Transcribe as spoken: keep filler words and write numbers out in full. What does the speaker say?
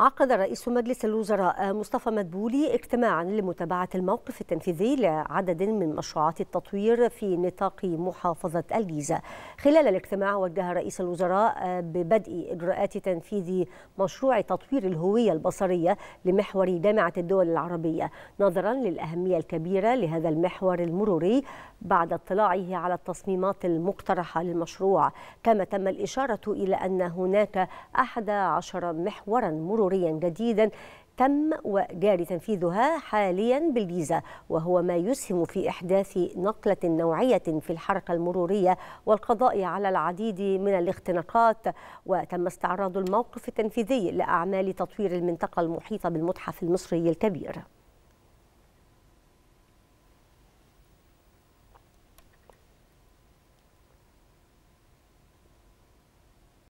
عقد رئيس مجلس الوزراء مصطفى مدبولي اجتماعا لمتابعة الموقف التنفيذي لعدد من مشروعات التطوير في نطاق محافظة الجيزة. خلال الاجتماع وجه رئيس الوزراء ببدء إجراءات تنفيذ مشروع تطوير الهوية البصرية لمحور جامعة الدول العربية، نظرا للأهمية الكبيرة لهذا المحور المروري بعد اطلاعه على التصميمات المقترحة للمشروع، كما تم الإشارة إلى أن هناك أحد عشر محورا مروريا جديدا تم وجاري تنفيذها حاليا بالجيزة، وهو ما يسهم في إحداث نقلة نوعية في الحركة المرورية والقضاء على العديد من الاختناقات. وتم استعراض الموقف التنفيذي لأعمال تطوير المنطقة المحيطة بالمتحف المصري الكبير.